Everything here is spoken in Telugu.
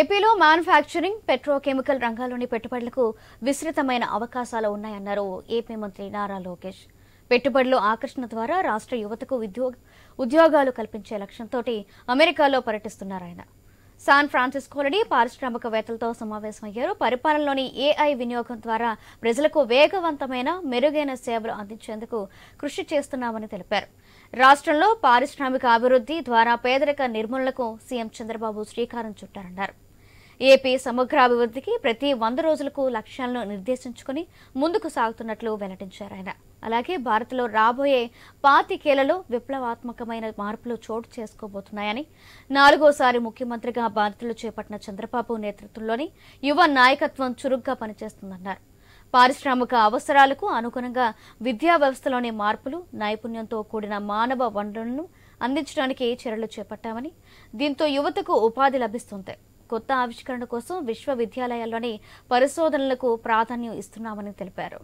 ఏపీలో మ్యానుఫ్యాక్చరింగ్ పెట్రోకెమికల్ రంగాల్లోని పెట్టుబడులకు విస్తృతమైన అవకాశాలు ఉన్నాయన్నారు ఏపీ మంత్రి నారా లోకేష్. పెట్టుబడుల ఆకర్షణ ద్వారా రాష్ట్ర యువతకు ఉద్యోగాలు కల్పించే లక్ష్యంతో అమెరికాలో పర్యటిస్తున్నారు ఆయన. శాన్ ఫ్రాన్సిస్కోలోని పారిశ్రామికవేత్తలతో సమావేశమయ్యారు. పరిపాలనలోని ఏఐ వినియోగం ద్వారా ప్రజలకు వేగవంతమైన మెరుగైన సేవలు అందించేందుకు కృషి చేస్తున్నామని తెలిపారు. రాష్ట్రంలో పారిశ్రామిక అభివృద్ధి ద్వారా పేదరిక నిర్మూలనకు సీఎం చంద్రబాబు శ్రీకారం చుట్టారన్నారు. ఏపీ సమగ్రాభివృద్ధికి ప్రతి 100 రోజులకు లక్ష్యాలను నిర్దేశించుకుని ముందుకు సాగుతున్నట్లు వెల్లడించారు ఆయన. అలాగే భారత్లో రాబోయే 25 ఏళ్లలో విప్లవాత్మకమైన మార్పులు చోటు చేసుకోబోతున్నాయని, 4వ సారి ముఖ్యమంత్రిగా బాధ్యతలు చేపట్టిన చంద్రబాబు నేతృత్వంలోని యువ నాయకత్వం చురుగ్గా పనిచేస్తుందన్నారు. పారిశ్రామిక అవసరాలకు అనుగుణంగా విద్యా వ్యవస్థలోని మార్పులు, నైపుణ్యంతో కూడిన మానవ వనరులను అందించడానికి చర్యలు చేపట్టామని, దీంతో యువతకు ఉపాధి లభిస్తుంది. కొత్త ఆవిష్కరణ కోసం విశ్వవిద్యాలయాల్లోని పరిశోధనలకు ప్రాధాన్యం ఇస్తున్నామని తెలిపారు.